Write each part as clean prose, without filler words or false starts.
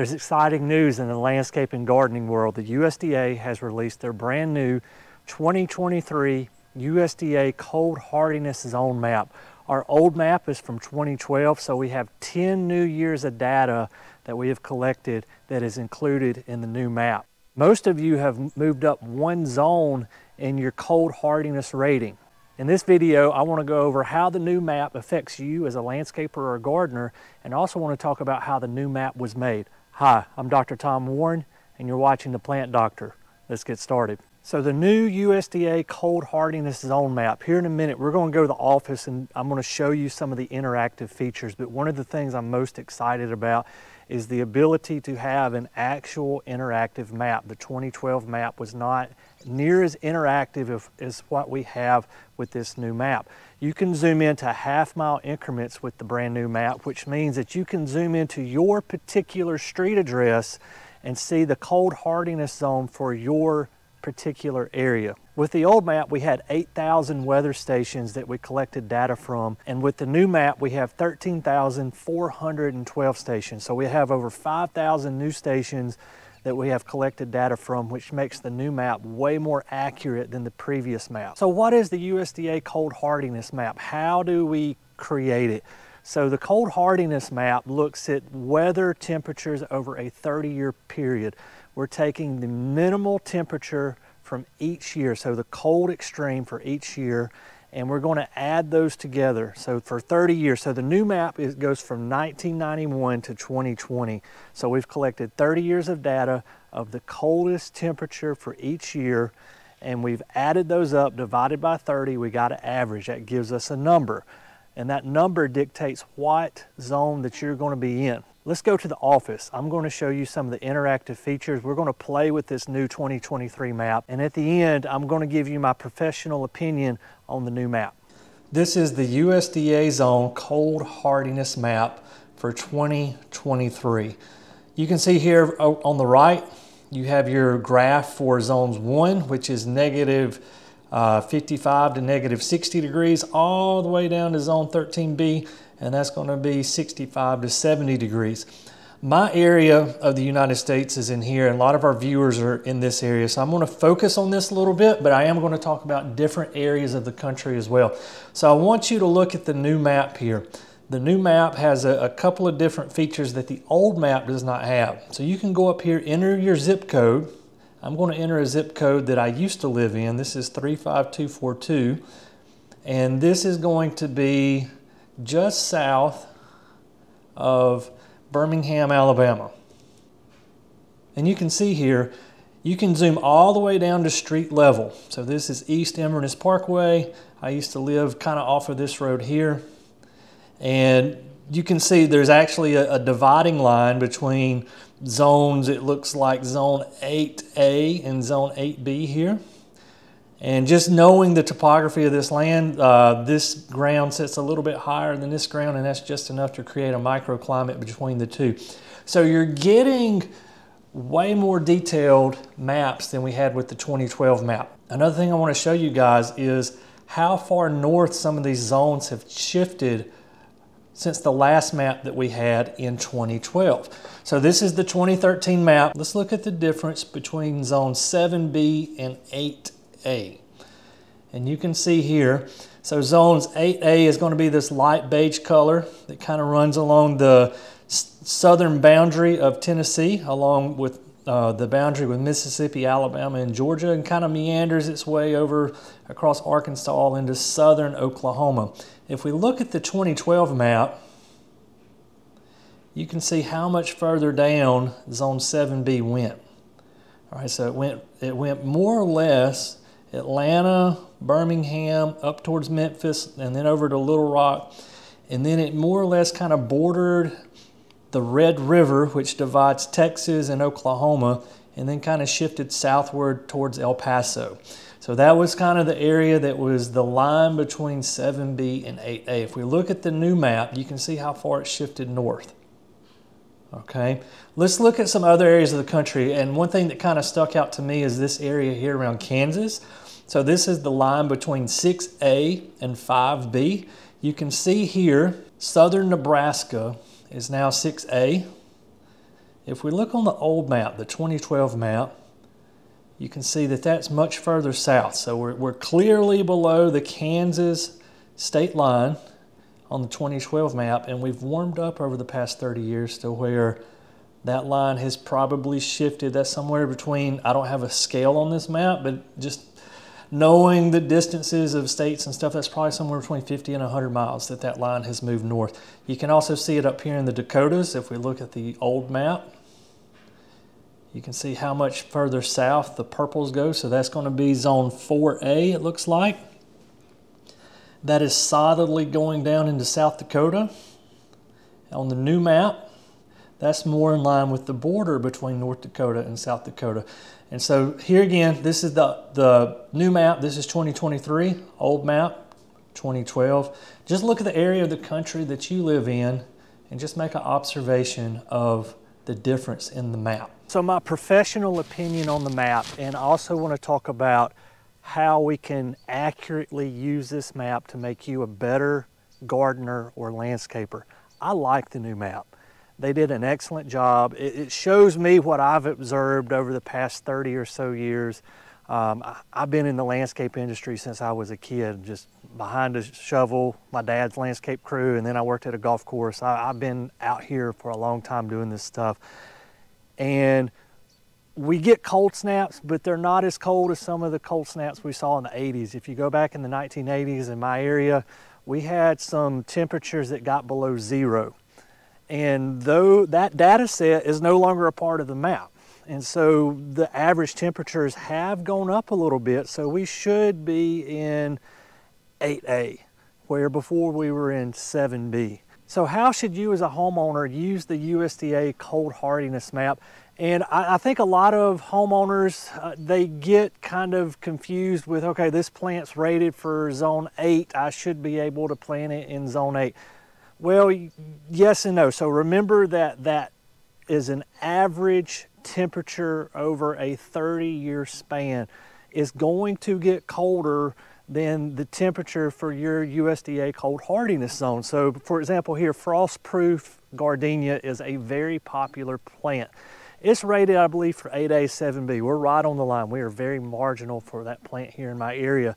There's exciting news in the landscape and gardening world. The USDA has released their brand new 2023 USDA cold hardiness zone map. Our old map is from 2012, so we have 10 new years of data that we have collected that is included in the new map. Most of you have moved up one zone in your cold hardiness rating. In this video, I want to go over how the new map affects you as a landscaper or a gardener, and also want to talk about how the new map was made. Hi, I'm Dr. Tom Warren, and you're watching The Plant Doctor. Let's get started. So the new USDA cold hardiness zone map, here in a minute, we're going to go to the office and I'm going to show you some of the interactive features. But one of the things I'm most excited about is the ability to have an actual interactive map. The 2012 map was not near as interactive as what we have with this new map. You can zoom into half-mile increments with the brand new map, which means that you can zoom into your particular street address and see the cold hardiness zone for your particular area. With the old map, we had 8,000 weather stations that we collected data from, and with the new map, we have 13,412 stations. So we have over 5,000 new stations that we have collected data from, which makes the new map way more accurate than the previous map. So what is the USDA cold hardiness map? How do we create it? So the cold hardiness map looks at weather temperatures over a 30-year period. We're taking the minimal temperature from each year, so the cold extreme for each year, and we're going to add those together. So for 30 years, so the new map goes from 1991 to 2020. So we've collected 30 years of data of the coldest temperature for each year, and we've added those up, divided by 30, we got an average. That gives us a number. And that number dictates what zone that you're going to be in. Let's go to the office. I'm going to show you some of the interactive features. We're going to play with this new 2023 map. And at the end, I'm going to give you my professional opinion on the new map. This is the USDA zone cold hardiness map for 2023. You can see here on the right, you have your graph for zones 1, which is -55 to -60 degrees, all the way down to zone 13B, and that's going to be 65 to 70 degrees. My area of the United States is in here, and a lot of our viewers are in this area, so I'm going to focus on this a little bit, but I am going to talk about different areas of the country as well. So I want you to look at the new map here. The new map has a couple of different features that the old map does not have. So you can go up here, enter your zip code. I'm going to enter a zip code that I used to live in. This is 35242, and this is going to be just south of Birmingham, Alabama. And you can see here, you can zoom all the way down to street level. So this is East Inverness Parkway. I used to live kind of off of this road here. And you can see there's actually a dividing line between zones. It looks like zone 8A and zone 8B here. And just knowing the topography of this land, this ground sits a little bit higher than this ground, and that's just enough to create a microclimate between the two. So you're getting way more detailed maps than we had with the 2012 map. Another thing I want to show you guys is how far north some of these zones have shifted since the last map that we had in 2012. So this is the 2013 map. Let's look at the difference between zone 7B and 8A. And you can see here, so zones 8A is going to be this light beige color that kind of runs along the southern boundary of Tennessee, along with the boundary with Mississippi, Alabama, and Georgia, and kind of meanders its way over across Arkansas into southern Oklahoma. If we look at the 2012 map, you can see how much further down zone 7B went. All right, so it went more or less Atlanta, Birmingham, up towards Memphis, and then over to Little Rock, and then it more or less kind of bordered the Red River, which divides Texas and Oklahoma, and then kind of shifted southward towards El Paso. So that was kind of the area that was the line between 7B and 8A. If we look at the new map, you can see how far it shifted north. Okay, let's look at some other areas of the country. And one thing that kind of stuck out to me is this area here around Kansas. So this is the line between 6A and 5B. You can see here, southern Nebraska is now 6A. If we look on the old map, the 2012 map, you can see that that's much further south. So we're clearly below the Kansas state line on the 2012 map, and we've warmed up over the past 30 years to where that line has probably shifted. That's somewhere between, I don't have a scale on this map, but just knowing the distances of states and stuff, that's probably somewhere between 50 and 100 miles that line has moved north. You can also see it up here in the Dakotas. If we look at the old map, you can see how much further south the purples go. So that's going to be zone 4A, it looks like. That is solidly going down into South Dakota. On the new map, that's more in line with the border between North Dakota and South Dakota. And so here again, this is the new map. This is 2023, old map, 2012. Just look at the area of the country that you live in and just make an observation of the difference in the map. So my professional opinion on the map, and I also want to talk about how we can accurately use this map to make you a better gardener or landscaper. I like the new map. They did an excellent job. It shows me what I've observed over the past 30 or so years. I've been in the landscape industry since I was a kid, just behind a shovel, my dad's landscape crew, and then I worked at a golf course. I've been out here for a long time doing this stuff. And we get cold snaps, but they're not as cold as some of the cold snaps we saw in the 80s. If you go back in the 1980s in my area, we had some temperatures that got below zero. And though that data set is no longer a part of the map. And so the average temperatures have gone up a little bit. So we should be in 8A, where before we were in 7B. So how should you as a homeowner use the USDA cold hardiness map? And I think a lot of homeowners, they get kind of confused with, okay, this plant's rated for zone 8. I should be able to plant it in zone 8. Well, yes and no. So remember that that is an average temperature over a 30-year span. It's going to get colder than the temperature for your USDA cold hardiness zone. So for example here, frost-proof gardenia is a very popular plant. It's rated, I believe, for 8A, 7B. We're right on the line. We are very marginal for that plant here in my area.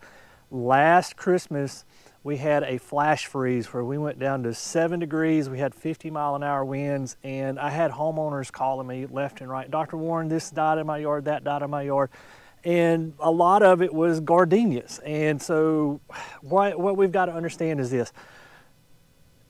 Last Christmas, we had a flash freeze where we went down to 7 degrees. We had 50-mile-an-hour winds, and I had homeowners calling me left and right. Dr. Warren, this died in my yard, that died in my yard. And a lot of it was gardenias. And so what we've got to understand is this.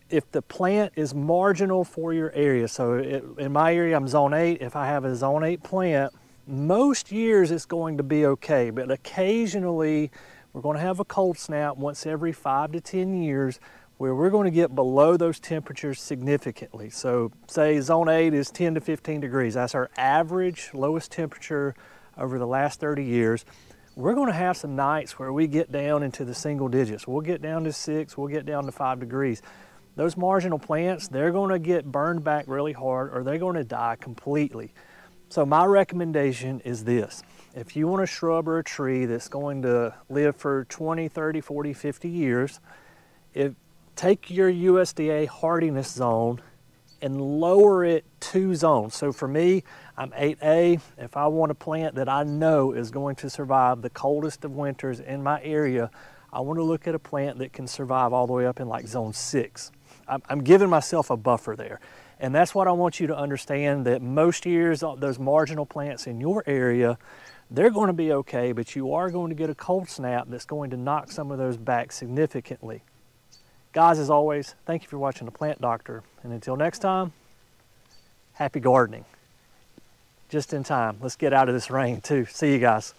If the plant is marginal for your area, so in my area, I'm zone 8. If I have a zone 8 plant, most years it's going to be okay, but occasionally, we're going to have a cold snap once every 5 to 10 years where we're going to get below those temperatures significantly. So say zone 8 is 10 to 15 degrees. That's our average lowest temperature over the last 30 years. We're going to have some nights where we get down into the single digits. We'll get down to 6, we'll get down to 5 degrees. Those marginal plants, they're going to get burned back really hard or they're going to die completely. So my recommendation is this. If you want a shrub or a tree that's going to live for 20, 30, 40, 50 years, take your USDA hardiness zone and lower it 2 zones. So for me, I'm 8A. If I want a plant that I know is going to survive the coldest of winters in my area, I want to look at a plant that can survive all the way up in like zone 6. I'm giving myself a buffer there. And that's what I want you to understand, that most years, those marginal plants in your area, they're going to be okay, but you are going to get a cold snap that's going to knock some of those back significantly. Guys, as always, thank you for watching The Plant Doctor. And until next time, happy gardening. Just in time. Let's get out of this rain too. See you guys.